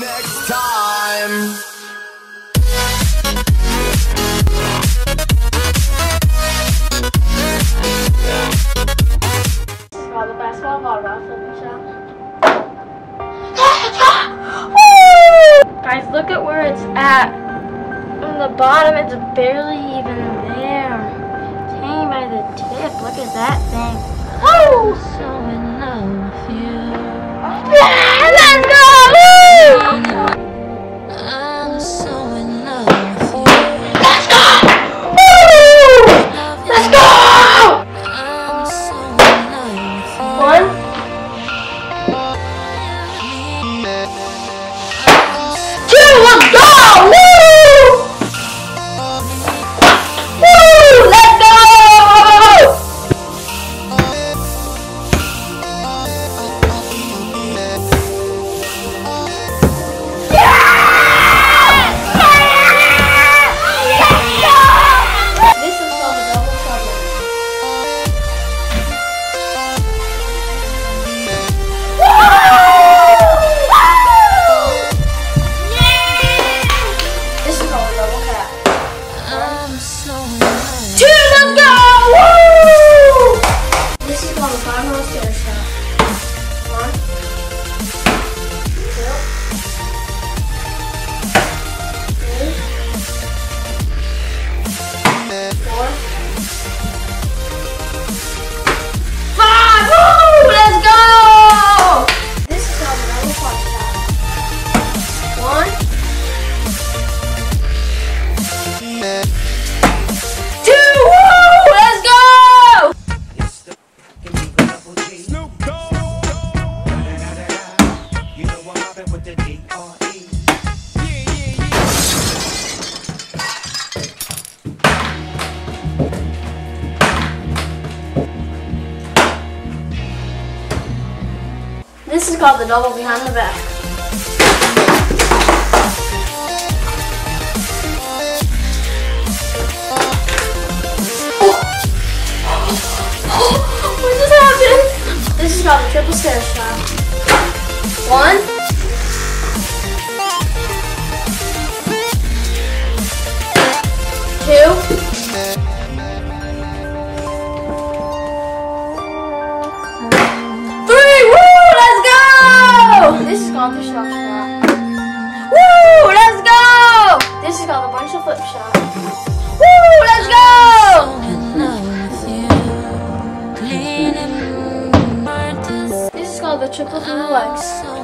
next time. Guys, look at where it's at. On the bottom, it's barely even there. It's hanging by the tip. Look at that thing. Oh, so in love with you. Yeah, let's go! I'm so in love with you. Let's go! Woo! Let's go! I'm so in love with you. Let's go! Woo! Woo! Let's go! Yeah! This is called a double trouble. Woo! This is called the double behind the back. This is called a triple stair shot. One. Two. Three. Woo! Let's go! This is called the shot shot. Woo! Let's go! This is called a bunch of flip shots. Woo! Let's go! This is called the triple through the legs.